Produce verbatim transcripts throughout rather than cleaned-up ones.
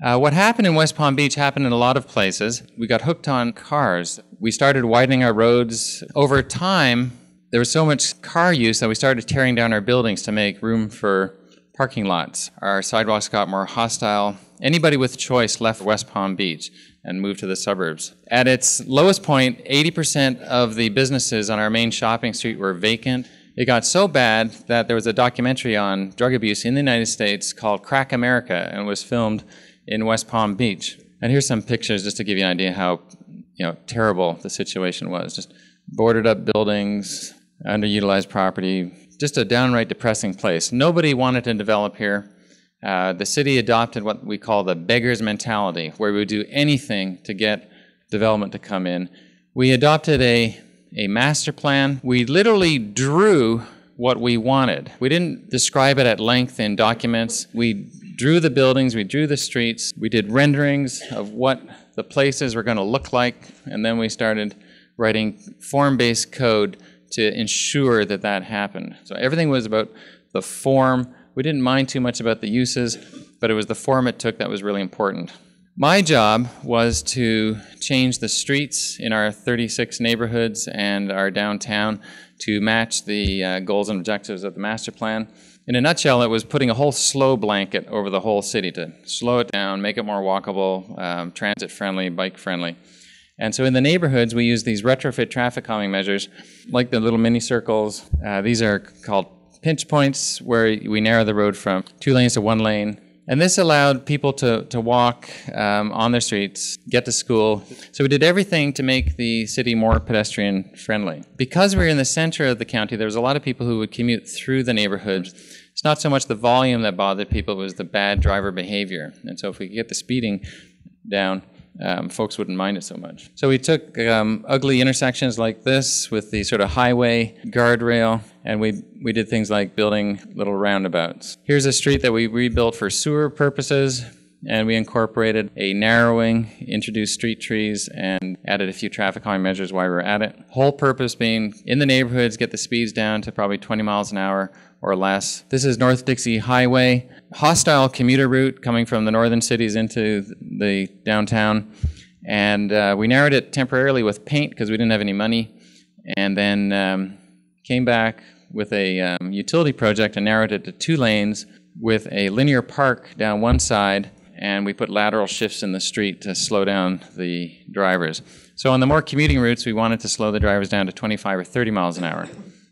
Uh, what happened in West Palm Beach happened in a lot of places. We got hooked on cars. We started widening our roads. Over time, there was so much car use that we started tearing down our buildings to make room for parking lots. Our sidewalks got more hostile. Anybody with choice left West Palm Beach and moved to the suburbs. At its lowest point, eighty percent of the businesses on our main shopping street were vacant. It got so bad that there was a documentary on drug abuse in the United States called Crack America, and was filmed in West Palm Beach. And here's some pictures just to give you an idea how, you know, terrible the situation was. Just boarded up buildings, underutilized property, just a downright depressing place. Nobody wanted to develop here. Uh, the city adopted what we call the beggar's mentality, where we would do anything to get development to come in. We adopted a, a master plan. We literally drew what we wanted. We didn't describe it at length in documents. We drew the buildings, we drew the streets, we did renderings of what the places were going to look like, and then we started writing form-based code to ensure that that happened. So everything was about the form. We didn't mind too much about the uses, but it was the form it took that was really important. My job was to change the streets in our thirty-six neighborhoods and our downtown to match the uh, goals and objectives of the master plan. In a nutshell, it was putting a whole slow blanket over the whole city to slow it down, make it more walkable, um, transit-friendly, bike-friendly. And so in the neighborhoods, we use these retrofit traffic calming measures, like the little mini circles. Uh, these are called pinch points, where we narrow the road from two lanes to one lane. And this allowed people to, to walk um, on their streets, get to school. So we did everything to make the city more pedestrian friendly. Because we were in the center of the county, there was a lot of people who would commute through the neighborhoods. It's not so much the volume that bothered people, it was the bad driver behavior. And so if we could get the speeding down, um, folks wouldn't mind it so much. So we took um, ugly intersections like this with the sort of highway guardrail, and we, we did things like building little roundabouts. Here's a street that we rebuilt for sewer purposes, and we incorporated a narrowing, introduced street trees, and added a few traffic calming measures while we were at it. Whole purpose being in the neighborhoods, get the speeds down to probably twenty miles an hour or less. This is North Dixie Highway, hostile commuter route coming from the northern cities into the downtown. And uh, we narrowed it temporarily with paint because we didn't have any money, and then um, came back with a um, utility project and narrowed it to two lanes with a linear park down one side, and we put lateral shifts in the street to slow down the drivers. So on the more commuting routes, we wanted to slow the drivers down to twenty-five or thirty miles an hour.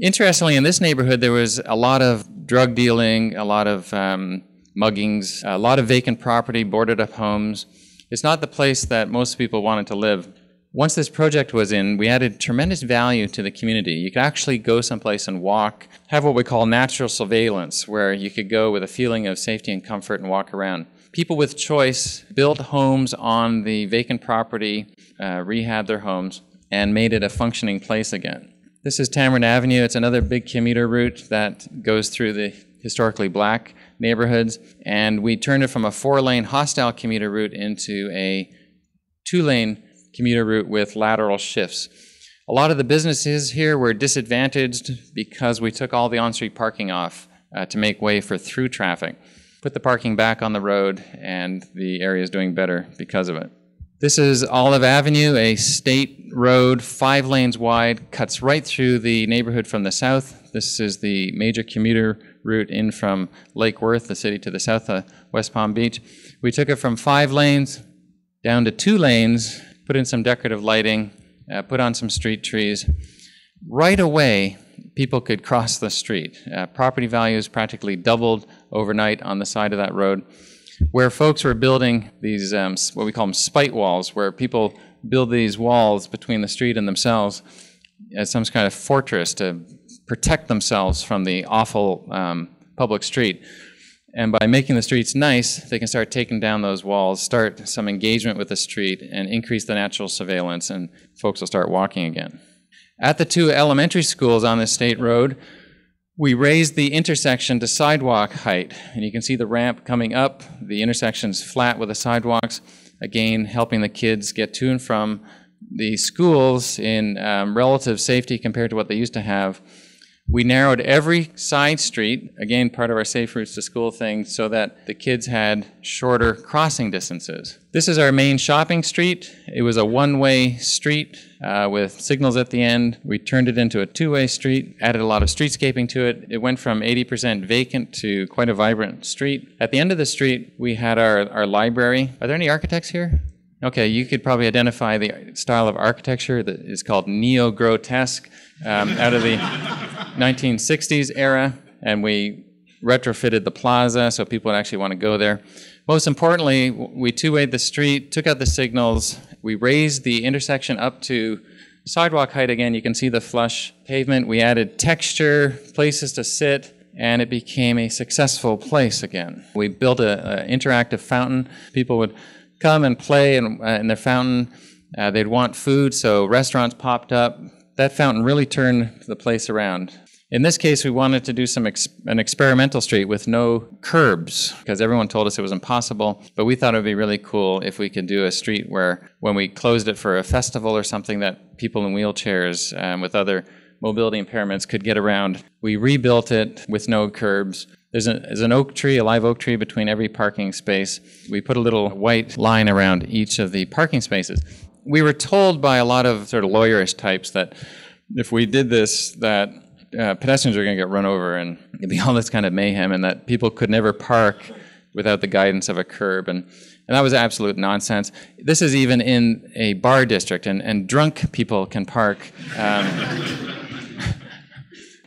Interestingly, in this neighborhood, there was a lot of drug dealing, a lot of um, muggings, a lot of vacant property, boarded up homes. It's not the place that most people wanted to live. Once this project was in, we added tremendous value to the community. You could actually go someplace and walk, have what we call natural surveillance, where you could go with a feeling of safety and comfort and walk around. People with choice built homes on the vacant property, uh, rehabbed their homes, and made it a functioning place again. This is Tamarind Avenue. It's another big commuter route that goes through the historically black neighborhoods, and we turned it from a four-lane hostile commuter route into a two-lane commuter route with lateral shifts. A lot of the businesses here were disadvantaged because we took all the on-street parking off uh, to make way for through traffic. Put the parking back on the road, and the area is doing better because of it. This is Olive Avenue, a state road, five lanes wide, cuts right through the neighborhood from the south. This is the major commuter route in from Lake Worth, the city to the south of West Palm Beach. We took it from five lanes down to two lanes, put in some decorative lighting, uh, put on some street trees. Right away, people could cross the street. Uh, property values practically doubled overnight on the side of that road, where folks were building these, um, what we call them spite walls, where people build these walls between the street and themselves as some kind of fortress to protect themselves from the awful um, public street. And by making the streets nice, they can start taking down those walls, start some engagement with the street, and increase the natural surveillance, and folks will start walking again. At the two elementary schools on this state road, we raised the intersection to sidewalk height. And you can see the ramp coming up. The intersection's flat with the sidewalks, again, helping the kids get to and from the schools in um, relative safety compared to what they used to have. We narrowed every side street, again part of our Safe Routes to School thing, so that the kids had shorter crossing distances. This is our main shopping street. It was a one-way street uh, with signals at the end. We turned it into a two-way street, added a lot of streetscaping to it. It went from eighty percent vacant to quite a vibrant street. At the end of the street, we had our, our library. Are there any architects here? Okay, you could probably identify the style of architecture that is called neo-grotesque, um, out of the nineteen sixties era, and we retrofitted the plaza so people would actually want to go there. Most importantly, we two-wayed the street, took out the signals, we raised the intersection up to sidewalk height again. You can see the flush pavement. We added texture, places to sit, and it became a successful place again. We built an interactive fountain. People would come and play in, uh, in their fountain. Uh, they'd want food, so restaurants popped up. That fountain really turned the place around. In this case, we wanted to do some ex- an experimental street with no curbs, because everyone told us it was impossible, but we thought it would be really cool if we could do a street where, when we closed it for a festival or something, that people in wheelchairs um, with other mobility impairments could get around. We rebuilt it with no curbs. There's, a, there's an oak tree, a live oak tree between every parking space. We put a little white line around each of the parking spaces. We were told by a lot of sort of lawyerish types that if we did this, that uh, pedestrians are going to get run over and it'd be all this kind of mayhem, and that people could never park without the guidance of a curb. And, and that was absolute nonsense. This is even in a bar district, and, and drunk people can park. Um,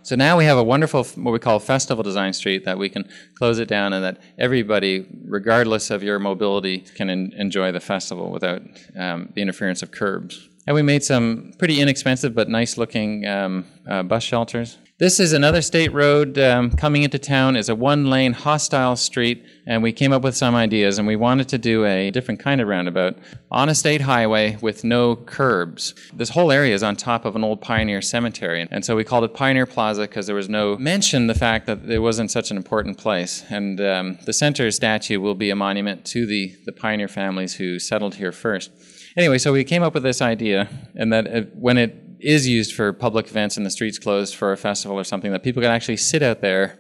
So now we have a wonderful, what we call festival design street, that we can close it down and that everybody, regardless of your mobility, can en- enjoy the festival without um, the interference of curbs. And we made some pretty inexpensive but nice-looking um, uh, bus shelters. This is another state road um, coming into town. It's a one-lane hostile street, and we came up with some ideas, and we wanted to do a different kind of roundabout on a state highway with no curbs. This whole area is on top of an old Pioneer Cemetery, and so we called it Pioneer Plaza because there was no mention the fact that it wasn't such an important place. And um, the center statue will be a monument to the, the pioneer families who settled here first. Anyway, so we came up with this idea, and that it, when it is used for public events and the street's closed for a festival or something, that people can actually sit out there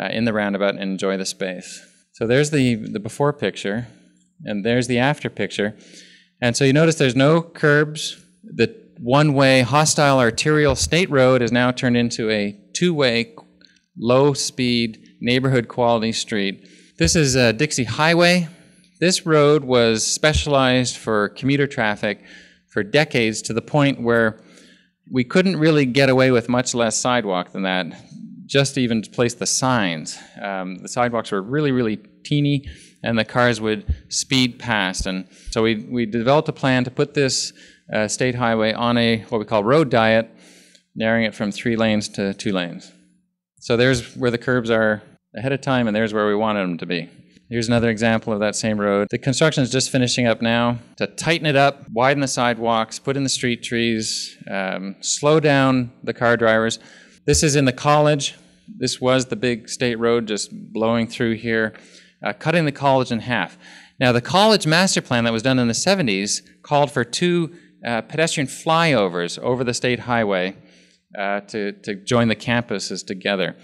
uh, in the roundabout and enjoy the space. So there's the, the before picture, and there's the after picture. And so you notice there's no curbs. The one-way hostile arterial state road is now turned into a two-way, low-speed, neighborhood-quality street. This is uh, Dixie Highway. This road was specialized for commuter traffic for decades, to the point where we couldn't really get away with much less sidewalk than that, just to even place the signs. Um, the sidewalks were really, really teeny, and the cars would speed past. And so we, we developed a plan to put this uh, state highway on a, what we call, road diet, narrowing it from three lanes to two lanes. So there's where the curbs are ahead of time, and there's where we wanted them to be. Here's another example of that same road. The construction is just finishing up now. To tighten it up, widen the sidewalks, put in the street trees, um, slow down the car drivers. This is in the college. This was the big state road just blowing through here, uh, cutting the college in half. Now, the college master plan that was done in the seventies called for two uh, pedestrian flyovers over the state highway uh, to, to join the campuses together.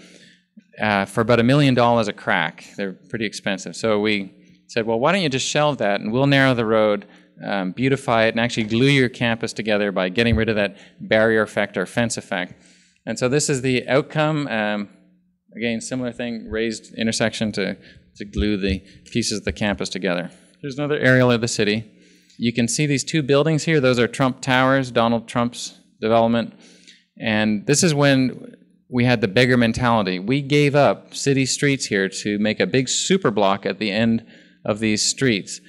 Uh, for about a million dollars a crack. They're pretty expensive. So we said, well, why don't you just shelve that, and we'll narrow the road, um, beautify it, and actually glue your campus together by getting rid of that barrier effect or fence effect. And so this is the outcome. Um, again, similar thing, raised intersection to, to glue the pieces of the campus together. Here's another aerial of the city. You can see these two buildings here. Those are Trump Towers, Donald Trump's development. And this is when we had the beggar mentality. We gave up city streets here to make a big super block at the end of these streets.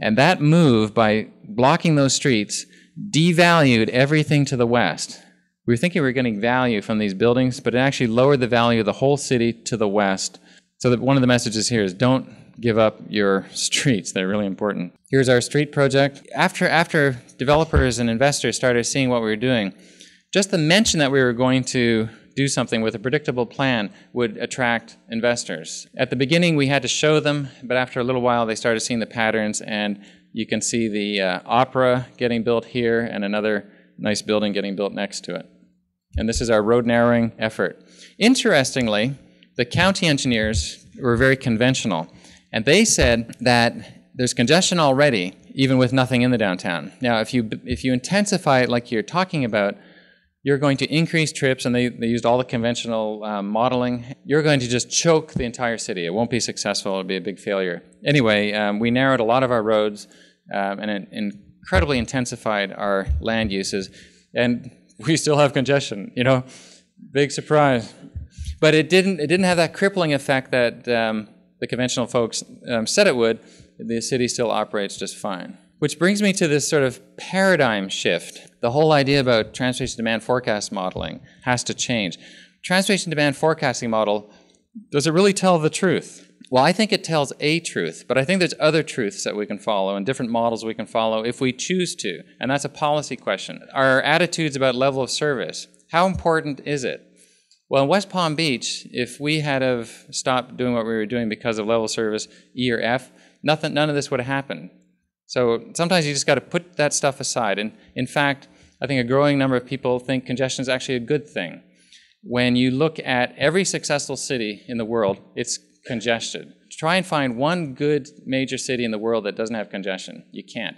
And that move, by blocking those streets, devalued everything to the west. We were thinking we were getting value from these buildings, but it actually lowered the value of the whole city to the west. So that one of the messages here is, don't give up your streets. They're really important. Here's our street project. After, after developers and investors started seeing what we were doing, just the mention that we were going to do something with a predictable plan would attract investors. At the beginning, we had to show them, but after a little while, they started seeing the patterns, and you can see the uh, opera getting built here and another nice building getting built next to it. And this is our road narrowing effort. Interestingly, the county engineers were very conventional, and they said that there's congestion already, even with nothing in the downtown. Now, if you, if you intensify it like you're talking about, you're going to increase trips, and they, they used all the conventional uh, modeling. You're going to just choke the entire city. It won't be successful. It'll be a big failure. Anyway, um, we narrowed a lot of our roads um, and it incredibly intensified our land uses, and we still have congestion, you know, big surprise. But it didn't, it didn't have that crippling effect that um, the conventional folks um, said it would. The city still operates just fine. Which brings me to this sort of paradigm shift. The whole idea about transportation demand forecast modeling has to change. Transportation demand forecasting model, does it really tell the truth? Well, I think it tells a truth, but I think there's other truths that we can follow and different models we can follow if we choose to, and that's a policy question. Our attitudes about level of service, how important is it? Well, in West Palm Beach, if we had have stopped doing what we were doing because of level of service E or F, nothing, none of this would have happened. So sometimes you just got to put that stuff aside. And in fact, I think a growing number of people think congestion is actually a good thing. When you look at every successful city in the world, it's congested. Try and find one good major city in the world that doesn't have congestion. You can't.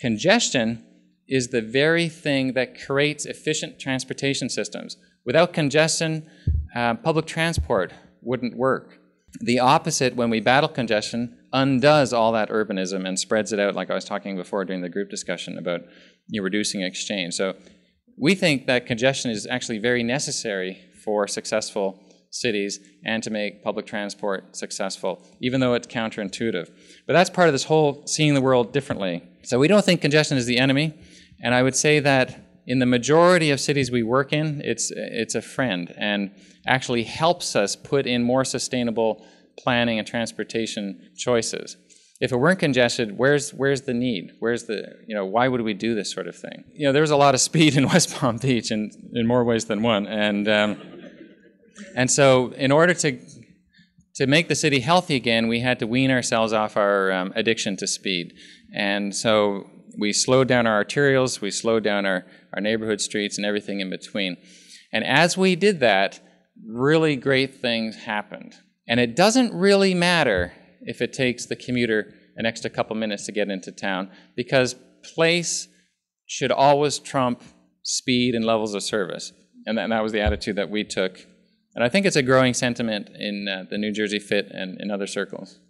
Congestion is the very thing that creates efficient transportation systems. Without congestion, uh, public transport wouldn't work. The opposite, when we battle congestion, undoes all that urbanism and spreads it out, like I was talking before during the group discussion about you know, reducing exchange. So we think that congestion is actually very necessary for successful cities and to make public transport successful, even though it's counterintuitive. But that's part of this whole seeing the world differently. So we don't think congestion is the enemy, and I would say that in the majority of cities we work in, it's, it's a friend and actually helps us put in more sustainable planning and transportation choices. If it weren't congested, where's, where's the need? Where's the, you know, why would we do this sort of thing? You know, there was a lot of speed in West Palm Beach in, in more ways than one. And, um, and so in order to, to make the city healthy again, we had to wean ourselves off our um, addiction to speed. And so we slowed down our arterials, we slowed down our, our neighborhood streets and everything in between. And as we did that, really great things happened. And it doesn't really matter if it takes the commuter an extra couple minutes to get into town, because place should always trump speed and levels of service. And that, and that was the attitude that we took. And I think it's a growing sentiment in uh, the New Jersey Fit and in other circles.